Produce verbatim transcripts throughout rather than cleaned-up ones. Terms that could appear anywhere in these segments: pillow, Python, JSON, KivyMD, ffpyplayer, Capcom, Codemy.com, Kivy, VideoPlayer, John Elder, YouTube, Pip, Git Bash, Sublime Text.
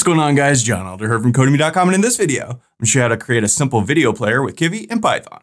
What's going on, guys? John Elder here from Codemy dot com, and in this video, I'm going to show you how to create a simple video player with Kivy and Python.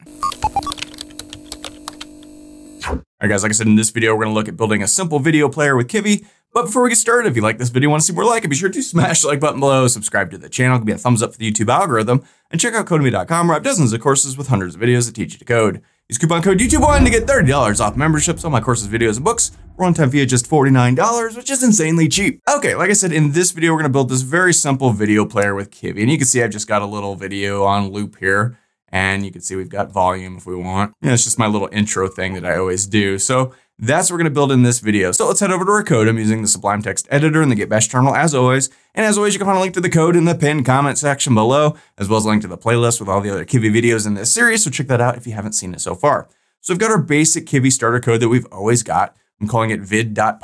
All right, guys, like I said, in this video, we're going to look at building a simple video player with Kivy. But before we get started, if you like this video and want to see more like it, be sure to smash the like button below, subscribe to the channel, give me a thumbs up for the YouTube algorithm, and check out Codemy dot com, where I have dozens of courses with hundreds of videos that teach you to code. Use coupon code YouTube one to get thirty dollars off memberships on my courses, videos, and books. One-time fee at just forty-nine dollars, which is insanely cheap. Okay, like I said, in this video, we're gonna build this very simple video player with Kivy. And you can see I've just got a little video on loop here. And you can see we've got volume if we want. You know, it's just my little intro thing that I always do. So that's what we're gonna build in this video. So let's head over to our code. I'm using the Sublime Text editor and the Git Bash terminal as always. And as always, you can find a link to the code in the pinned comment section below, as well as a link to the playlist with all the other Kivy videos in this series. So check that out if you haven't seen it so far. So we've got our basic Kivy starter code that we've always got. I'm calling it vid.py.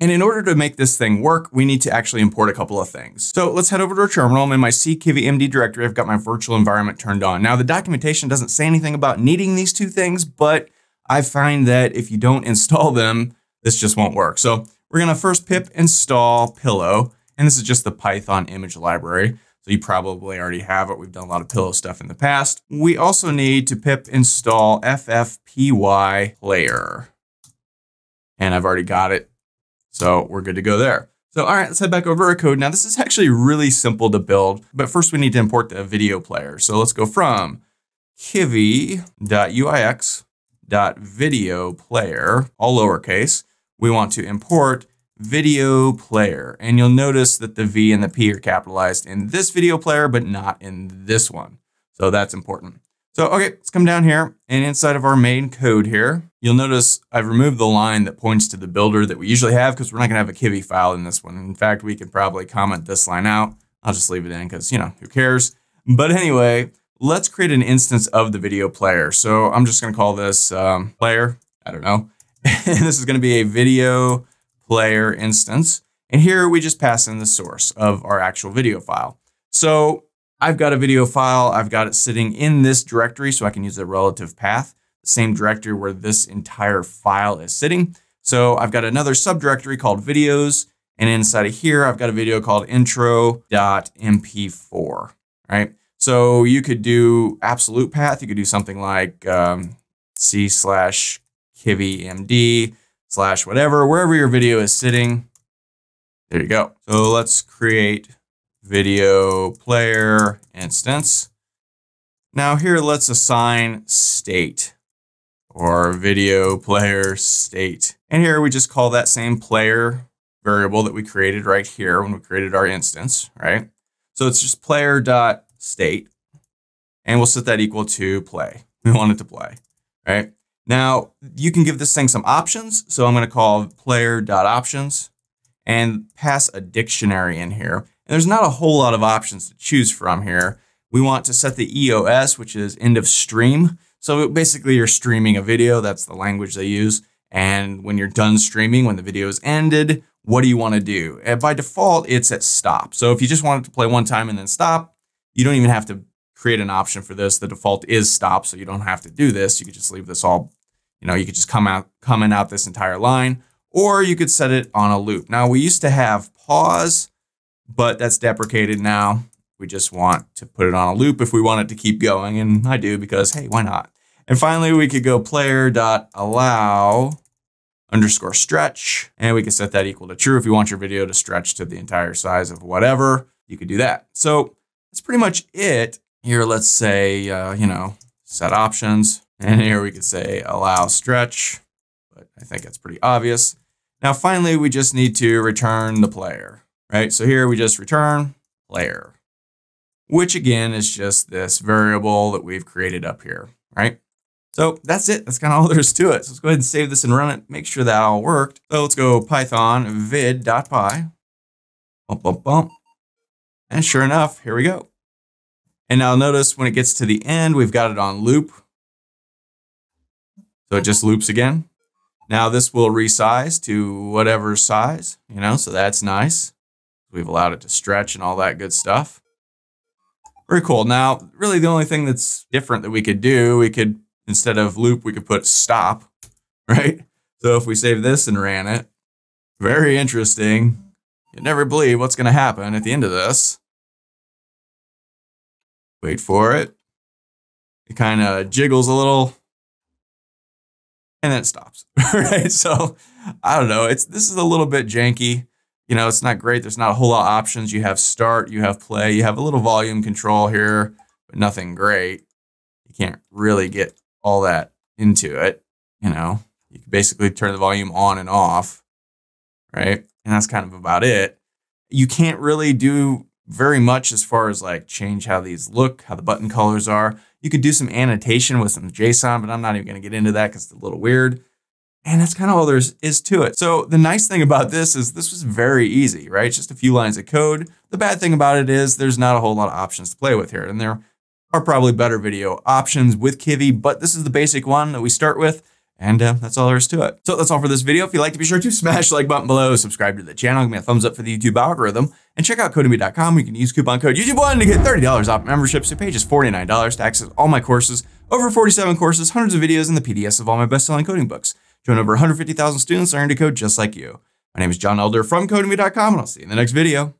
And in order to make this thing work, we need to actually import a couple of things. So let's head over to our terminal. I'm in my C Kivy M D directory. I've got my virtual environment turned on. Now the documentation doesn't say anything about needing these two things, but I find that if you don't install them, this just won't work. So we're gonna first pip install pillow, and this is just the Python image library. So you probably already have it. We've done a lot of pillow stuff in the past. We also need to pip install ffpyplayer. And I've already got it, so we're good to go there. So all right, let's head back over our code. Now this is actually really simple to build, but first we need to import the video player. So let's go from kivy dot u i x dot video player, all lowercase. We want to import video player. And you'll notice that the V and the P are capitalized in this video player, but not in this one. So that's important. So, okay, let's come down here, and inside of our main code here, you'll notice I've removed the line that points to the builder that we usually have, because we're not gonna have a Kivy file in this one. In fact, we could probably comment this line out. I'll just leave it in, because, you know, who cares? But anyway, let's create an instance of the video player. So I'm just gonna call this um, player, I don't know. And this is gonna be a video player instance. And here we just pass in the source of our actual video file. So, I've got a video file, I've got it sitting in this directory, so I can use the relative path, the same directory where this entire file is sitting. So I've got another subdirectory called videos, and inside of here, I've got a video called intro dot m p four, right? So you could do absolute path, you could do something like um, C slash KivyMD slash whatever, wherever your video is sitting, there you go. So let's create video player instance. Now here, let's assign state or video player state. And here we just call that same player variable that we created right here when we created our instance, right? So it's just player dot state, and we'll set that equal to play. We want it to play, right? Now you can give this thing some options. So I'm going to call player dot options and pass a dictionary in here. And there's not a whole lot of options to choose from here. We want to set the E O S, which is end of stream. So basically you're streaming a video, that's the language they use. And when you're done streaming, when the video is ended, what do you want to do? And by default, it's at stop. So if you just want it to play one time and then stop, you don't even have to create an option for this. The default is stop, so you don't have to do this. You could just leave this all, you know, you could just come out, comment out this entire line, or you could set it on a loop. Now we used to have pause, but that's deprecated now. We just want to put it on a loop if we want it to keep going, and I do because, hey, why not? And finally, we could go player.allow underscore stretch, and we can set that equal to true. If you want your video to stretch to the entire size of whatever, you could do that. So that's pretty much it. Here, let's say, uh, you know, set options, and here we could say allow stretch, but I think that's pretty obvious. Now, finally, we just need to return the player. Right, so here we just return player, which again is just this variable that we've created up here, right? So that's it, that's kind of all there is to it. So let's go ahead and save this and run it, make sure that all worked. So let's go python vid.py, bump, bump, bump. And sure enough, here we go. And now notice when it gets to the end, we've got it on loop. So it just loops again. Now this will resize to whatever size, you know, so that's nice. We've allowed it to stretch and all that good stuff. Very cool. Now, really the only thing that's different that we could do, we could, instead of loop, we could put stop, right? So if we save this and ran it, very interesting. You'd never believe what's going to happen at the end of this. Wait for it. It kind of jiggles a little. And then it stops, right? So I don't know. It's this is a little bit janky. You know, it's not great. There's not a whole lot of options. You have start, you have play, you have a little volume control here, but nothing great. You can't really get all that into it. You know, you can basically turn the volume on and off, right? And that's kind of about it. You can't really do very much as far as like change how these look, how the button colors are. You could do some annotation with some JSON, but I'm not even going to get into that because it's a little weird. And that's kind of all there is to it. So the nice thing about this is this was very easy, right? It's just a few lines of code. The bad thing about it is there's not a whole lot of options to play with here. And there are probably better video options with Kivy, but this is the basic one that we start with. And uh, that's all there is to it. So that's all for this video. If you liked it, be sure to smash the like button below, subscribe to the channel, give me a thumbs up for the YouTube algorithm, and check out Codemy dot com. You can use coupon code YouTube one to get thirty dollars off memberships. The page is forty-nine dollars to access all my courses, over forty-seven courses, hundreds of videos, and the P D Fs of all my best-selling coding books. Join over one hundred fifty thousand students learning to code just like you. My name is John Elder from Codemy dot com, and I'll see you in the next video.